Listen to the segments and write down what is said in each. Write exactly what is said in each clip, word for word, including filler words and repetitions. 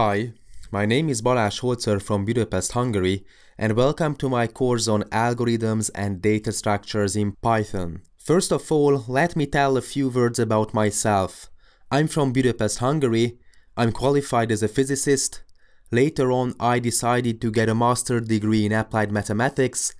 Hi, my name is Balázs Holzer from Budapest, Hungary, and welcome to my course on algorithms and data structures in Python. First of all, let me tell a few words about myself. I'm from Budapest, Hungary. I'm qualified as a physicist. Later on, I decided to get a master's degree in applied mathematics.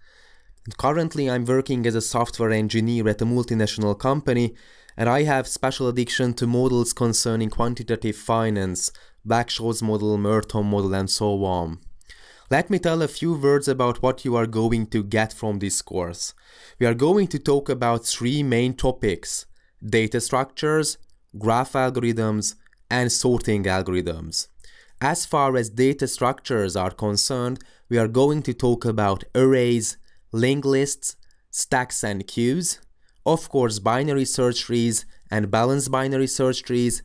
Currently, I'm working as a software engineer at a multinational company, and I have special addiction to models concerning quantitative finance, Black-Scholes model, Merton model, and so on. Let me tell a few words about what you are going to get from this course. We are going to talk about three main topics: data structures, graph algorithms, and sorting algorithms. As far as data structures are concerned, we are going to talk about arrays, linked lists, stacks and queues, of course binary search trees and balanced binary search trees,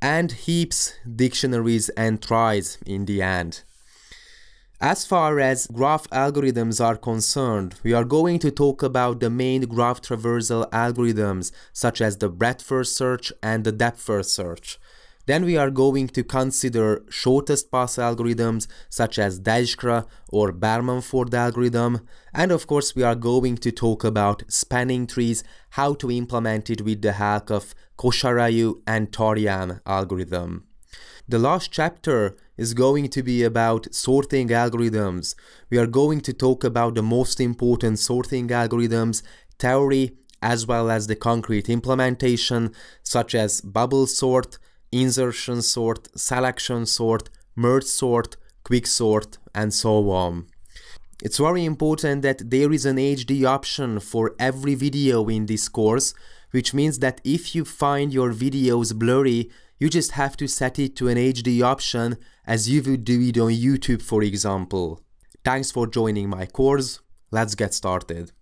and heaps, dictionaries, and tries in the end. As far as graph algorithms are concerned, we are going to talk about the main graph traversal algorithms, such as the breadth-first search and the depth-first search. Then we are going to consider shortest path algorithms, such as Dijkstra or Bellman-Ford algorithm, and of course we are going to talk about spanning trees, how to implement it with the help of Kosaraju and Tarjan algorithm. The last chapter is going to be about sorting algorithms. We are going to talk about the most important sorting algorithms, theory, as well as the concrete implementation, such as bubble sort, insertion sort, selection sort, merge sort, quick sort, and so on. It's very important that there is an H D option for every video in this course, which means that if you find your videos blurry, you just have to set it to an H D option as you would do it on YouTube, for example. Thanks for joining my course. Let's get started.